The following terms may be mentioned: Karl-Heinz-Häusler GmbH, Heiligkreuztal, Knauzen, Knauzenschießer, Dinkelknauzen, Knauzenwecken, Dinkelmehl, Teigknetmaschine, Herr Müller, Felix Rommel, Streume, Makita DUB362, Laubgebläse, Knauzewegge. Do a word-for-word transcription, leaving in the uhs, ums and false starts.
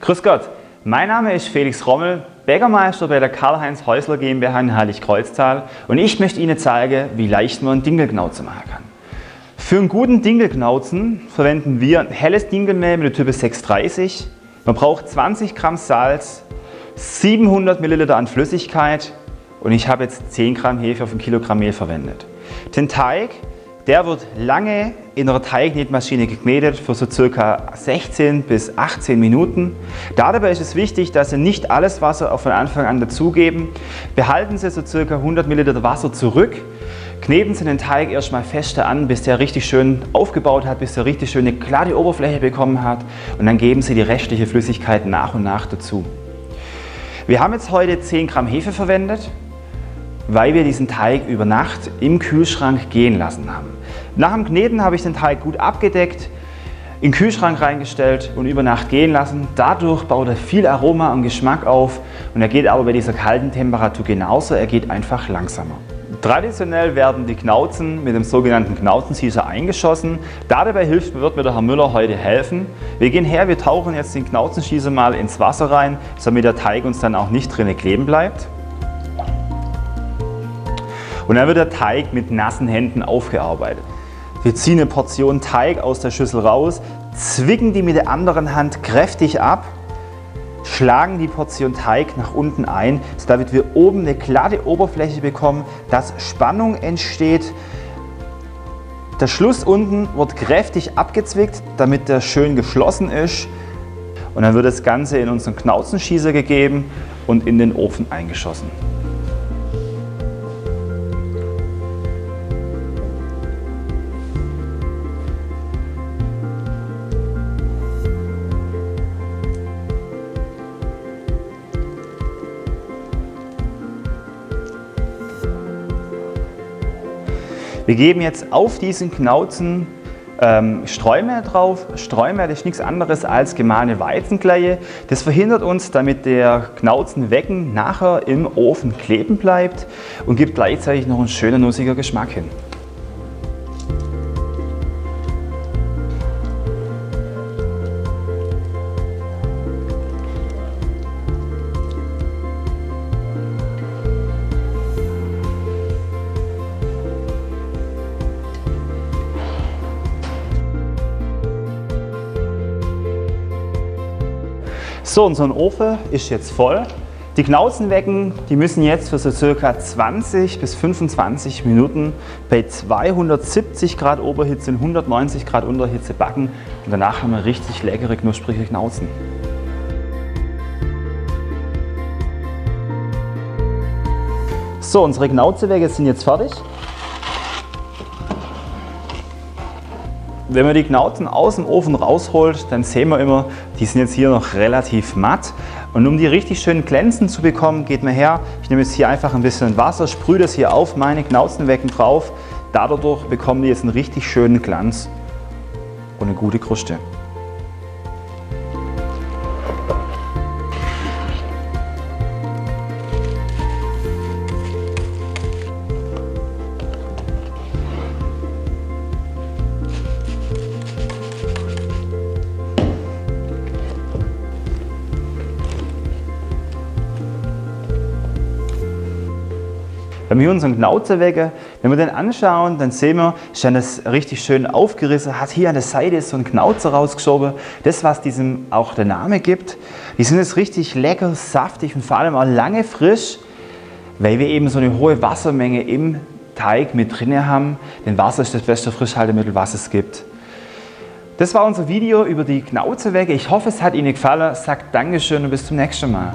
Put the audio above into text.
Grüß Gott, mein Name ist Felix Rommel, Bäckermeister bei der Karl-Heinz-Häusler GmbH in Heiligkreuztal und ich möchte Ihnen zeigen, wie leicht man einen Dinkelknauzen machen kann. Für einen guten Dinkelknauzen verwenden wir ein helles Dinkelmehl mit der Type sechs dreißig. Man braucht zwanzig Gramm Salz, siebenhundert Milliliter an Flüssigkeit und ich habe jetzt zehn Gramm Hefe auf ein Kilogramm Mehl verwendet. Den Teig, der wird lange in einer Teigknetmaschine geknetet für so circa sechzehn bis achtzehn Minuten. Dabei ist es wichtig, dass Sie nicht alles Wasser von Anfang an dazugeben. Behalten Sie so circa hundert Milliliter Wasser zurück. Kneten Sie den Teig erstmal fester an, bis der richtig schön aufgebaut hat, bis der richtig schön eine glatte Oberfläche bekommen hat und dann geben Sie die restliche Flüssigkeit nach und nach dazu. Wir haben jetzt heute zehn Gramm Hefe verwendet, weil wir diesen Teig über Nacht im Kühlschrank gehen lassen haben. Nach dem Kneten habe ich den Teig gut abgedeckt, in den Kühlschrank reingestellt und über Nacht gehen lassen. Dadurch baut er viel Aroma und Geschmack auf und er geht aber bei dieser kalten Temperatur genauso, er geht einfach langsamer. Traditionell werden die Knauzen mit dem sogenannten Knauzenschießer eingeschossen. Dabei hilft, wird mir der Herr Müller heute helfen. Wir gehen her, wir tauchen jetzt den Knauzenschießer mal ins Wasser rein, damit der Teig uns dann auch nicht drinnen kleben bleibt. Und dann wird der Teig mit nassen Händen aufgearbeitet. Wir ziehen eine Portion Teig aus der Schüssel raus, zwicken die mit der anderen Hand kräftig ab, schlagen die Portion Teig nach unten ein, damit wir oben eine glatte Oberfläche bekommen, dass Spannung entsteht. Der Schluss unten wird kräftig abgezwickt, damit der schön geschlossen ist. Und dann wird das Ganze in unseren Knauzenschießer gegeben und in den Ofen eingeschossen. Wir geben jetzt auf diesen Knauzen ähm, Streume drauf. Streume, das ist nichts anderes als gemahlene Weizenkleie. Das verhindert uns, damit der Knauzenwecken nachher im Ofen kleben bleibt und gibt gleichzeitig noch einen schönen, nussigen Geschmack hin. So, unser Ofen ist jetzt voll. Die Knauzenwecken, die müssen jetzt für so circa zwanzig bis fünfundzwanzig Minuten bei zweihundertsiebzig Grad Oberhitze und hundertneunzig Grad Unterhitze backen. Und danach haben wir richtig leckere, knusprige Knauzen. So, unsere Knauzewegge sind jetzt fertig. Wenn man die Knauzen aus dem Ofen rausholt, dann sehen wir immer, die sind jetzt hier noch relativ matt. Und um die richtig schön glänzend zu bekommen, geht man her, ich nehme jetzt hier einfach ein bisschen Wasser, sprühe das hier auf meine Knauzenwecken drauf. Dadurch bekommen die jetzt einen richtig schönen Glanz und eine gute Kruste. Wenn wir unseren Knauzewegge, wenn wir den anschauen, dann sehen wir, ist das richtig schön aufgerissen, hat hier an der Seite so ein Knauzer rausgeschoben. Das, was diesem auch der Name gibt. Die sind jetzt richtig lecker, saftig und vor allem auch lange frisch, weil wir eben so eine hohe Wassermenge im Teig mit drin haben. Denn Wasser ist das beste Frischhaltemittel, was es gibt. Das war unser Video über die Knauzewegge. Ich hoffe, es hat Ihnen gefallen. Sagt Dankeschön und bis zum nächsten Mal.